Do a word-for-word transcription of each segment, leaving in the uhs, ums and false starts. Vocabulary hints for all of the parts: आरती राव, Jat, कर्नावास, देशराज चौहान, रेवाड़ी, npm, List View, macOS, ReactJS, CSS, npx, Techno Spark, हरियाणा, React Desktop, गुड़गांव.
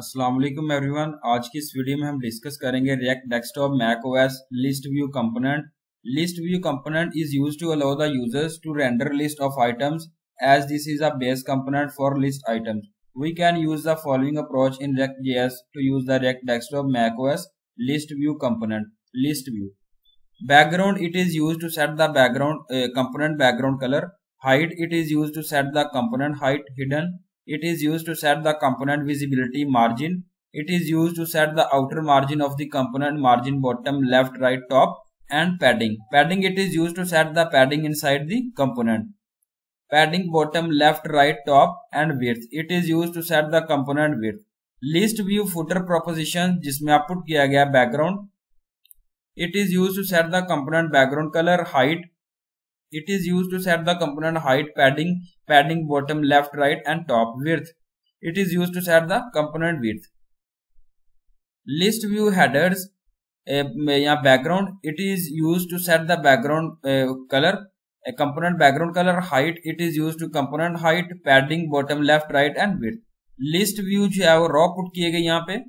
अस्सलाम वालेकुम एवरीवन। आज की इस वीडियो में हम डिस्कस करेंगे React desktop macOS list view component. List view component is used to allow the users to render list of items as this is a base component for list items. We can use the following approach in React JS to use the React desktop macOS list view component. List view background, it is used to set the background uh, component background color. Height, it is used to set the component height hidden. It is used to set the component visibility margin. It is used to set the outer margin of the component margin bottom left right top, and padding. Padding, it is used to set the padding inside the component. Padding bottom left right top and width, it is used to set the component width. List view footer proposition जिसमें output किया गया background, it is used to set the component background color. Height, it is used to set the component height. Padding, padding bottom left right and top. Width, it is used to set the component width. List view headers में यहाँ background, it is used to set the background uh, color, a component background color. Height, it is used to component height. Padding bottom left right and width. List view जो है वो raw put किए गए यहाँ पे।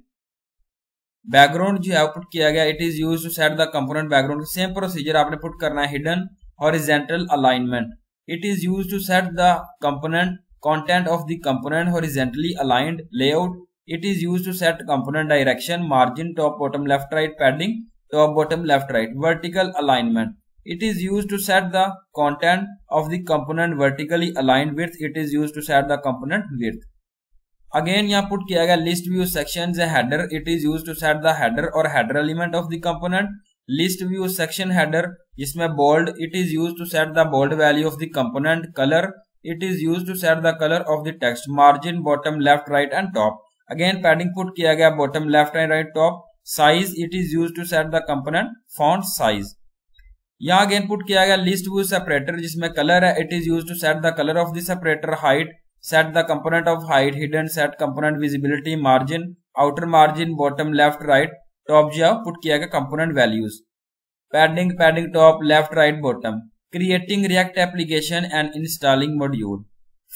Background जो output किया गया, it is use to set the component background. Same procedure आपने पुट करना है hidden horizontal alignment. It is use to set the component content of the component horizontally aligned layout. It is use to set component direction margin top bottom left right padding top bottom left right vertical alignment. It is use to set the content of the component vertically aligned width. It is use to set the component width. Again यहाँ put किया गया list view section header. It is use to set the header और header element of the component. List view section header जिसमें bold, it is use to set the bold value of the component. Colour, it is use to set the colour of the text. Margin bottom left right and top. Again padding put किया गया bottom left and right top. Size, it is use to set the component font size. यहाँ again put किया गया list view separator जिसमें colour है। It is use to set the colour of the separator. Height, set the component of height hidden, set component visibility margin, outer margin bottom left right top जो put किया गया component values। padding, padding top left right bottom। creating react application and installing module।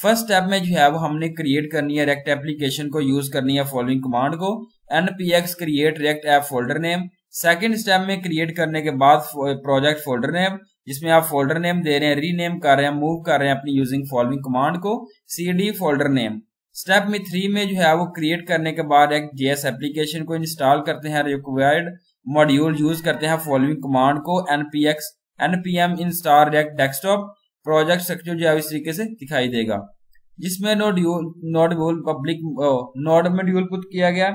First step में जो है वो हमने create करनी है रिएक्ट एप्लीकेशन को, यूज करनी है फॉलोइंग कमांड को npx create react app folder name। Second step में क्रिएट करने के बाद प्रोजेक्ट फोल्डर नेम जिसमें आप फोल्डर नेम दे रहे हैं, रीनेम कर रहे हैं, मूव कर रहे हैं अपनी यूजिंग फॉलोइंग कमांड को cd फोल्डर नेम। स्टेप में थ्री में जो है वो क्रिएट करने के बाद एक जेएस एप्लीकेशन को इंस्टॉल करते हैं, रिक्वायर्ड मॉड्यूल यूज करते हैं फॉलोइंग कमांड को npx npm install react desktop। Project structure जो है इस तरीके से दिखाई देगा जिसमें node module node module public node module put किया गया,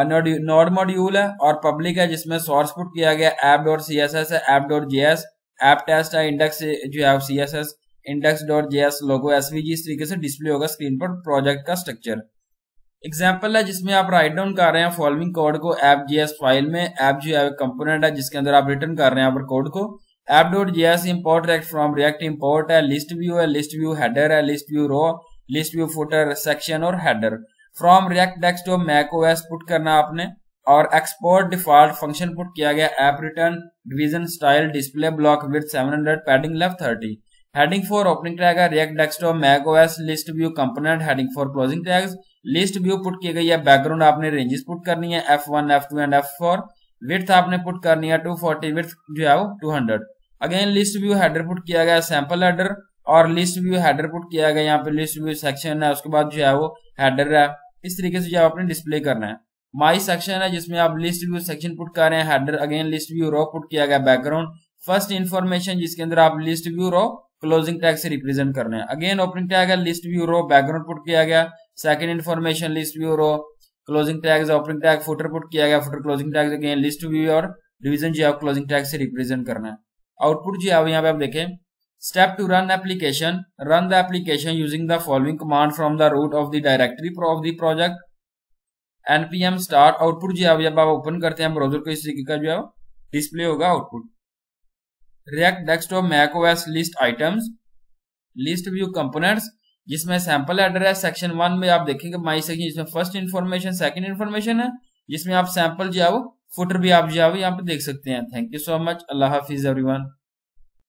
नोड मॉड्यूल है और पब्लिक है जिसमें सोर्स पुट किया गया app dot C S S है, app dot J S app test है, इंडेक्स जो है C S S index dot J S logo SVG. इस तरीके से डिस्प्ले होगा स्क्रीन पर प्रोजेक्ट का स्ट्रक्चर। एग्जाम्पल है जिसमें आप राइट डाउन कर रहे हैं फॉलोइंग कोड को ऐप जे एस फाइल में। ऐप जो है कंपोनेंट है जिसके अंदर आप रिटर्न कर रहे हैं कोड को। App dot J S import React from React import है। लिस्ट व्यू है, लिस्ट व्यू हेडर है, list view row, list view footer, section और header. From React desktop macOS put करना आपने और एक्सपोर्ट डिफॉल्ट फंक्शन पुट किया गया app return division style display block width seven hundred padding left thirty. Heading for opening tag है React desktop macOS list view component. Heading for closing tags list view put की गई है। Background आपने ranges put करनी है F one, F two and F four. Width आपने put करनी है टू फोर्टी, विड्थ जो है वो two hundred. Again list view header put किया गया सैंपल हेडर और लिस्ट व्यू हेडर पुट किया गया। यहाँ पे लिस्ट व्यू सेक्शन है, उसके बाद जो है वो हेडर है। इस तरीके से जो आपने डिस्प्ले करना है। माई सेक्शन है जिसमें आप लिस्ट व्यू सेक्शन पुट कर रहे हैं, header. Again list view row put किया गया बैकग्राउंड। फर्स्ट इन्फॉर्मेशन जिसके अंदर आप list view row closing tag से रिप्रेजेंट करना है। अगेन ओपनिंग टैग है list view row, background put किया गया। Second information list view row closing tag, opening tag footer put किया गया, footer closing tag. Again list view और division जो है क्लोजिंग टैग से रिप्रेजेंट करना है। आउटपुट जो है यहाँ पे आप देखें। Step to run application. Run the application using the following command from the root of the directory of the project. npm start output जो है जब आप ओपन करते हैं ब्राउजर को इस तरीके का जो है डिस्प्ले होगा output. React Desktop macOS list items, list view components जिसमें सैंपल हेडर है। सेक्शन वन में आप देखेंगे माई सेक्शन जिसमें फर्स्ट इन्फॉर्मेशन सेकंड इन्फॉर्मेशन है जिसमें आप सैंपल जो है वो फुटर भी आप जो है यहाँ पे देख सकते हैं। Thank you so much. अल्लाह हाफिज एवरीवन।